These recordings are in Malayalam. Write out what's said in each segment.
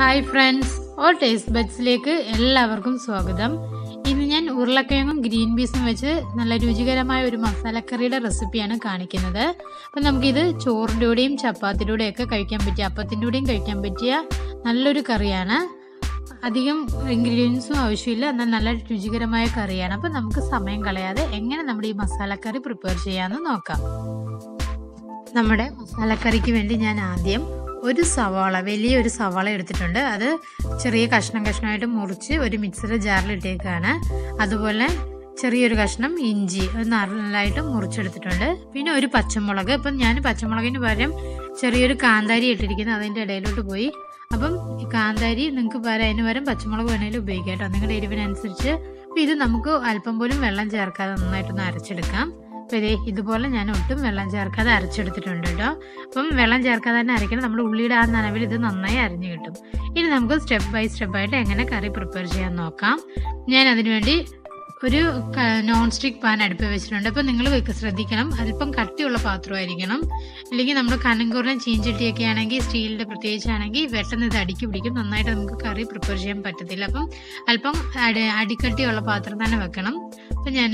ഹായ് ഫ്രണ്ട്സ്, ഓൾ ടേസ്റ്റ് ബഡ്സിലേക്ക് എല്ലാവർക്കും സ്വാഗതം. ഇന്ന് ഞാൻ ഉരുളക്കിഴങ്ങും ഗ്രീൻ പീസും വെച്ച് നല്ല രുചികരമായ ഒരു മസാലക്കറിയുടെ റെസിപ്പിയാണ് കാണിക്കുന്നത്. അപ്പം നമുക്കിത് ചോറിൻ്റെ കൂടെയും ചപ്പാത്തിയുടെയൊക്കെ കഴിക്കാൻ പറ്റിയ, അപ്പത്തിൻ്റെ കൂടെയും കഴിക്കാൻ പറ്റിയ നല്ലൊരു കറിയാണ്. അധികം ഇൻഗ്രീഡിയൻസും ആവശ്യമില്ല, എന്നാൽ നല്ല രുചികരമായ കറിയാണ്. അപ്പം നമുക്ക് സമയം കളയാതെ എങ്ങനെ നമ്മുടെ ഈ മസാലക്കറി പ്രിപ്പയർ ചെയ്യാമെന്ന് നോക്കാം. നമ്മുടെ മസാലക്കറിക്ക് വേണ്ടി ഞാൻ ആദ്യം ഒരു സവാള, വലിയൊരു സവാള എടുത്തിട്ടുണ്ട്. അത് ചെറിയ കഷ്ണമായിട്ട് മുറിച്ച് ഒരു മിക്സർ ജാറിൽ ഇട്ടേക്കാണ്. അതുപോലെ ചെറിയൊരു കഷ്ണം ഇഞ്ചി നല്ലതായിട്ട് മുറിച്ചെടുത്തിട്ടുണ്ട്. പിന്നെ ഒരു പച്ചമുളക്, ഇപ്പം ഞാൻ പച്ചമുളകിന് പകരം ചെറിയൊരു കാന്താരി ഇട്ടിരിക്കുന്നത്, അതിൻ്റെ ഇടയിലോട്ട് പോയി. അപ്പം കാന്താരി നിങ്ങൾക്ക് അതിന് പകരം പച്ചമുളക് വേണമെങ്കിലും ഉപയോഗിക്കാം കേട്ടോ, നിങ്ങളുടെ എരിവിനനുസരിച്ച്. അപ്പം ഇത് നമുക്ക് അല്പം പോലും വെള്ളം ചേർക്കാതെ നന്നായിട്ടൊന്ന് അരച്ചെടുക്കാം. അപ്പം ഇതുപോലെ ഞാൻ ഒട്ടും വെള്ളം ചേർക്കാതെ അരച്ചെടുത്തിട്ടുണ്ട് കേട്ടോ. അപ്പം വെള്ളം ചേർക്കാതെ തന്നെ അരയ്ക്കണം, നമ്മൾ ഉള്ളിയുടെ ആ നനവിൽ ഇത് നന്നായി അരഞ്ഞു കിട്ടും. ഇനി നമുക്ക് സ്റ്റെപ്പ് ബൈ സ്റ്റെപ്പായിട്ട് എങ്ങനെ കറി പ്രിപ്പയർ ചെയ്യാൻ നോക്കാം. ഞാൻ അതിനുവേണ്ടി ഒരു നോൺ സ്റ്റിക്ക് പാൻ അടുപ്പിൽ വെച്ചിട്ടുണ്ട്. അപ്പം നിങ്ങൾ ശ്രദ്ധിക്കണം, അല്പം കട്ടിയുള്ള പാത്രമായിരിക്കണം, അല്ലെങ്കിൽ നമ്മൾ കനങ്കൂറിനും ചീഞ്ചട്ടിയൊക്കെ ആണെങ്കിൽ, സ്റ്റീലിൻ്റെ പ്രത്യേകിച്ചാണെങ്കിൽ പെട്ടെന്ന് ഇത് അടുക്കി പിടിക്കും, നന്നായിട്ട് നമുക്ക് കറി പ്രിപ്പയർ ചെയ്യാൻ പറ്റത്തില്ല. അപ്പം അല്പം അടിക്കട്ടിയുള്ള പാത്രം തന്നെ വെക്കണം. അപ്പം ഞാൻ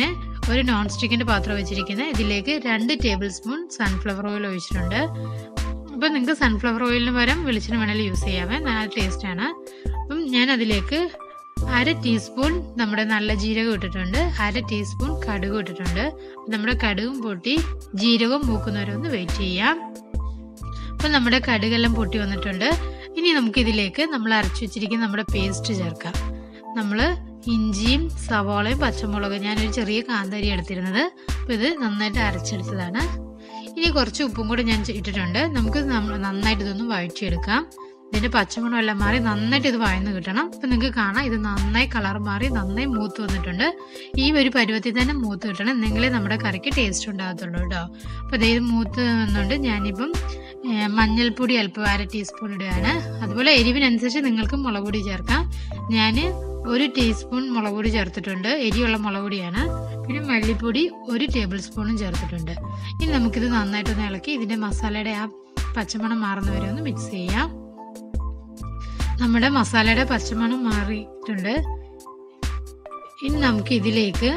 ഒരു നോൺ സ്റ്റിക്കിൻ്റെ പാത്രം വെച്ചിരിക്കുന്നത്, ഇതിലേക്ക് 2 ടേബിൾ സ്പൂൺ സൺഫ്ലവർ ഓയിൽ ഒഴിച്ചിട്ടുണ്ട്. അപ്പം നിങ്ങൾക്ക് സൺഫ്ലവർ ഓയിലിന് പകരം വെളിച്ചെണ്ണ വേണമെങ്കിൽ യൂസ് ചെയ്യാമേ, നല്ല ടേസ്റ്റാണ്. അപ്പം ഞാൻ അതിലേക്ക് 1/2 ടീസ്പൂൺ നമ്മുടെ നല്ല ജീരകം ഇട്ടിട്ടുണ്ട്, 1/2 ടീസ്പൂൺ കടുക് ഇട്ടിട്ടുണ്ട്. നമ്മുടെ കടുകും പൊട്ടി ജീരകവും മൂക്കുന്നവരൊന്ന് വെയിറ്റ് ചെയ്യാം. അപ്പം നമ്മുടെ കടുകെല്ലാം പൊട്ടി വന്നിട്ടുണ്ട്. ഇനി നമുക്കിതിലേക്ക് നമ്മൾ അരച്ചു വെച്ചിരിക്കുന്ന നമ്മുടെ പേസ്റ്റ് ചേർക്കാം. നമ്മൾ ഇഞ്ചിയും സവാളയും പച്ചമുളകും, ഞാനൊരു ചെറിയ കാന്താരി എടുത്തിരുന്നത്, അപ്പം ഇത് നന്നായിട്ട് അരച്ചെടുത്തതാണ്. ഇനി കുറച്ച് ഉപ്പും കൂടെ ഞാൻ ഇട്ടിട്ടുണ്ട്. നമുക്ക് നന്നായിട്ട് ഇതൊന്ന് വഴറ്റിയെടുക്കാം. ഇതിൻ്റെ പച്ചമണം എല്ലാം മാറി നന്നായിട്ട് ഇത് വഴന്ന് കിട്ടണം. അപ്പം നിങ്ങൾക്ക് കാണാം ഇത് നന്നായി കളർ മാറി നന്നായി മൂത്ത് വന്നിട്ടുണ്ട്. ഈ ഒരു പരുവത്തിൽ തന്നെ മൂത്ത് കിട്ടണം, എന്നെങ്കിലേ നമ്മുടെ കറിക്ക് ടേസ്റ്റ് ഉണ്ടാകത്തുള്ളൂ കേട്ടോ. അപ്പോൾ ഇത് മൂത്ത് വന്നുകൊണ്ട് ഞാനിപ്പം മഞ്ഞൾപ്പൊടി അല്പം 1/2 ടീസ്പൂൺ ഇടുകയാണ്. അതുപോലെ എരിവിനനുസരിച്ച് നിങ്ങൾക്ക് മുളക് പൊടി ചേർക്കാം. ഞാൻ 1 ടീസ്പൂൺ മുളക് പൊടി ചേർത്തിട്ടുണ്ട്, എരിയുള്ള മുളക് പൊടിയാണ്. പിന്നെ മല്ലിപ്പൊടി 1 ടേബിൾ സ്പൂണും ചേർത്തിട്ടുണ്ട്. ഇനി നമുക്കിത് നന്നായിട്ടൊന്ന് ഇളക്കി ഇതിൻ്റെ മസാലയുടെ ആ പച്ചമണം മാറുന്നവരെ ഒന്ന് മിക്സ് ചെയ്യാം. നമ്മുടെ മസാലയുടെ പച്ചമണം മാറിയിട്ടുണ്ട്. ഇനി നമുക്ക് ഇതിലേക്ക്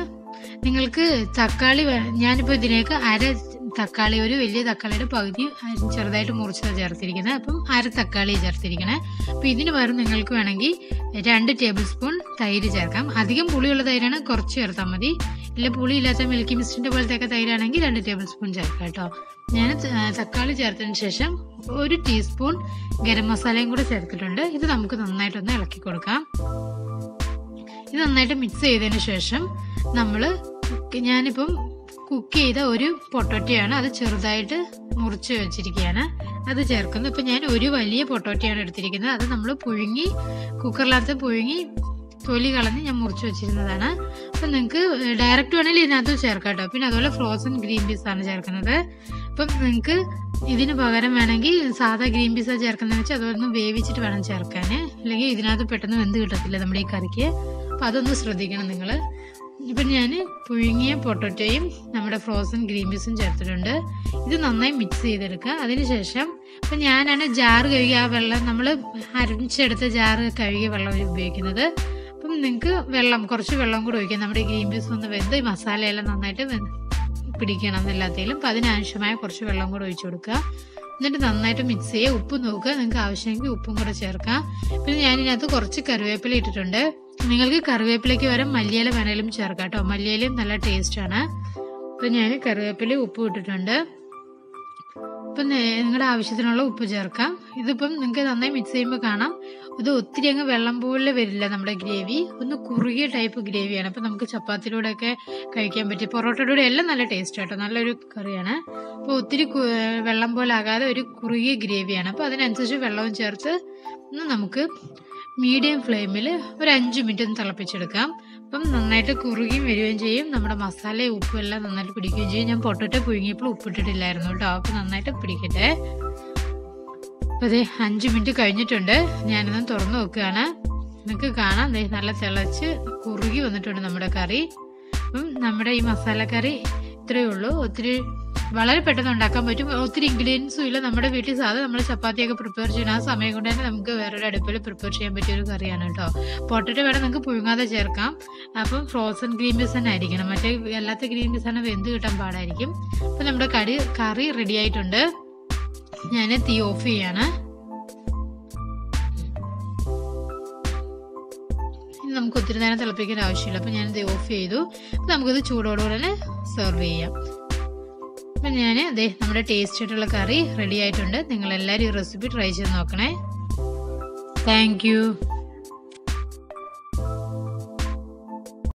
നിങ്ങൾക്ക് തക്കാളി, ഞാനിപ്പോൾ ഇതിലേക്ക് 1/2 തക്കാളി, ഒരു വലിയ തക്കാളിയുടെ പകുതി ചെറുതായിട്ട് മുറിച്ചതാണ് ചേർത്തിരിക്കുന്നത്. അപ്പം 1/2 തക്കാളി ചേർത്തിരിക്കണേ. അപ്പം ഇതിന് പകരം നിങ്ങൾക്ക് വേണമെങ്കിൽ 2 ടേബിൾ സ്പൂൺ തൈര് ചേർക്കാം. അധികം പുളിയുള്ള തൈരാണ്, കുറച്ച് ചേർത്താൽ മതി. ഇല്ല പുളിയില്ലാത്ത മിൽക്കി മിസ്റ്റിൻ്റെ പോലത്തെയൊക്കെ തൈരാണെങ്കിൽ 2 ടേബിൾ സ്പൂൺ ചേർക്കാം കേട്ടോ. ഞാൻ തക്കാളി ചേർത്തതിന് ശേഷം 1 ടീസ്പൂൺ ഗരം മസാലയും കൂടെ ചേർത്തിട്ടുണ്ട്. ഇത് നമുക്ക് നന്നായിട്ടൊന്ന് ഇളക്കി കൊടുക്കാം. ഇത് നന്നായിട്ട് മിക്സ് ചെയ്തതിന് ശേഷം ഞാനിപ്പം കുക്ക് ചെയ്ത ഒരു പൊട്ടോറ്റയാണ്, അത് ചെറുതായിട്ട് മുറിച്ച് വെച്ചിരിക്കുകയാണ്, അത് ചേർക്കുന്നു. ഇപ്പം ഞാൻ ഒരു വലിയ പൊട്ടോറ്റയാണ് എടുത്തിരിക്കുന്നത്, അത് നമ്മൾ പുഴുങ്ങി കുക്കറിനകത്ത് പുഴുങ്ങി തൊലി കളഞ്ഞ് ഞാൻ മുറിച്ച് വെച്ചിരുന്നതാണ്. അപ്പം നിങ്ങൾക്ക് ഡയറക്റ്റ് വേണമെങ്കിൽ ഇതിനകത്ത് ചേർക്കാം കേട്ടോ. പിന്നെ അതുപോലെ ഫ്രോസൺ ഗ്രീൻ പീസാണ് ചേർക്കുന്നത്. അപ്പം നിങ്ങൾക്ക് ഇതിന് പകരം വേണമെങ്കിൽ സാധാ ഗ്രീൻ പീസാണ് ചേർക്കുന്നതെന്ന് വെച്ചാൽ അതൊന്ന് വേവിച്ചിട്ട് വേണം ചേർക്കാൻ, അല്ലെങ്കിൽ ഇതിനകത്ത് പെട്ടെന്ന് വെന്ത് കിട്ടത്തില്ല നമ്മുടെ ഈ കറിക്ക്. അപ്പം അതൊന്ന് ശ്രദ്ധിക്കണം നിങ്ങൾ. ഇപ്പം ഞാൻ പുഴുങ്ങിയ പൊട്ടറ്റോയും നമ്മുടെ ഫ്രോസൺ ഗ്രീൻ പീസും ചേർത്തിട്ടുണ്ട്. ഇത് നന്നായി മിക്സ് ചെയ്തെടുക്കുക. അതിനുശേഷം ഇപ്പം ഞാനാണ് ജാറ് കഴുകി ആ വെള്ളം, നമ്മൾ അരച്ചെടുത്ത ജാറ് കഴുകിയ വെള്ളം ഉപയോഗിക്കുന്നത്. അപ്പം നിങ്ങൾക്ക് കുറച്ച് വെള്ളം കൂടെ ഒഴിക്കാം. നമ്മുടെ ഗ്രീൻ പീസ് ഒന്ന് വെന്ത് ഈ മസാലയെല്ലാം നന്നായിട്ട് പിടിക്കണം എല്ലാത്തിലും. അപ്പം അതിനാവശ്യമായ കുറച്ച് വെള്ളം കൂടെ ഒഴിച്ചു കൊടുക്കുക. എന്നിട്ട് നന്നായിട്ട് മിക്സ് ചെയ്യുക. ഉപ്പ് നോക്കുക, നിങ്ങൾക്ക് ആവശ്യമെങ്കിൽ ഉപ്പും കൂടെ ചേർക്കാം. പിന്നെ ഞാനിതിനകത്ത് കുറച്ച് കറിവേപ്പില ഇട്ടിട്ടുണ്ട്. നിങ്ങൾക്ക് കറിവേപ്പിലയ്ക്ക് പകരം മല്ലിയില വേണമെങ്കിലും ചേർക്കാം കേട്ടോ, മല്ലിയിലയും നല്ല ടേസ്റ്റാണ്. അപ്പം ഞാൻ കറിവേപ്പില ഉപ്പ് ഇട്ടിട്ടുണ്ട്. ഇപ്പം നിങ്ങളുടെ ആവശ്യത്തിനുള്ള ഉപ്പ് ചേർക്കാം. ഇതിപ്പം നിങ്ങൾക്ക് നന്നായി മിക്സ് ചെയ്യുമ്പോൾ കാണാം ഇത് ഒത്തിരി അങ്ങ് വെള്ളം പോലെ വരില്ല, നമ്മുടെ ഗ്രേവി ഒന്ന് കുറുകിയ ടൈപ്പ് ഗ്രേവിയാണ്. അപ്പം നമുക്ക് ചപ്പാത്തിയിലൂടെയൊക്കെ കഴിക്കാൻ പറ്റും, പൊറോട്ടയുടെ കൂടെ എല്ലാം നല്ല ടേസ്റ്റ് കേട്ടോ, നല്ലൊരു കറിയാണ്. അപ്പോൾ ഒത്തിരി വെള്ളം പോലെ ആകാതെ ഒരു കുറുകിയ ഗ്രേവിയാണ്. അപ്പോൾ അതിനനുസരിച്ച് വെള്ളവും ചേർത്ത് നമുക്ക് മീഡിയം ഫ്ലെയിമിൽ ഒരു 5 മിനിറ്റ് ഒന്ന് തിളപ്പിച്ചെടുക്കാം. അപ്പം നന്നായിട്ട് കുറുകിയും വരികയും ചെയ്യും, നമ്മുടെ മസാലയും ഉപ്പും എല്ലാം നന്നായിട്ട് പിടിക്കുകയും ചെയ്യും. ഞാൻ പൊട്ടറ്റോ പുഴുങ്ങിയപ്പോൾ ഉപ്പിട്ടിട്ടില്ലായിരുന്നു കേട്ടോ, അപ്പം നന്നായിട്ട് പിടിക്കട്ടെ. അപ്പം അതെ 5 മിനിറ്റ് കഴിഞ്ഞിട്ടുണ്ട്. ഞാനിതൊന്ന് തുറന്നു നോക്കുകയാണ്. നിങ്ങൾക്ക് കാണാം നല്ല തിളച്ച് കുറുകി വന്നിട്ടുണ്ട് നമ്മുടെ കറി. അപ്പം നമ്മുടെ ഈ മസാലക്കറി ഇത്രയേ ഉള്ളൂ. ഒത്തിരി വളരെ പെട്ടെന്ന് ഉണ്ടാക്കാൻ പറ്റും. ഒത്തിരി ഇൻഗ്രീഡിയൻസും ഇല്ല. നമ്മുടെ വീട്ടിൽ സാധാരണ നമ്മൾ ചപ്പാത്തിയൊക്കെ പ്രിപ്പയർ ചെയ്യുന്ന ആ സമയം കൊണ്ട് തന്നെ നമുക്ക് വേറൊരു അടുപ്പിൽ പ്രിപ്പയർ ചെയ്യാൻ പറ്റിയൊരു കറിയാണ് കേട്ടോ. പൊട്ടറ്റോ വേണം നിങ്ങൾക്ക് പുഴുങ്ങാതെ ചേർക്കാം. അപ്പം ഫ്രോസൺ ഗ്രീൻ പീസ് തന്നെ ആയിരിക്കണം, മറ്റേ അല്ലാത്ത ഗ്രീൻ പീസ് തന്നെ വെന്ത് കിട്ടാൻ പാടായിരിക്കും. അപ്പം നമ്മുടെ കറി റെഡി ആയിട്ടുണ്ട്. ഞാൻ തീ ഓഫ് ചെയ്യാണ്. നമുക്ക് ഒത്തിരി നേരം തിളപ്പിക്കേണ്ട ആവശ്യമില്ല. അപ്പം ഞാനിത് ഓഫ് ചെയ്തു. അപ്പം നമുക്കിത് ചൂടോടുകൂടെ തന്നെ സെർവ് ചെയ്യാം. അപ്പം ഞാൻ അതെ നമ്മുടെ ടേസ്റ്റ് ആയിട്ടുള്ള കറി റെഡി ആയിട്ടുണ്ട്. നിങ്ങളെല്ലാവരും ഈ റെസിപ്പി ട്രൈ ചെയ്ത് നോക്കണേ. Thank U.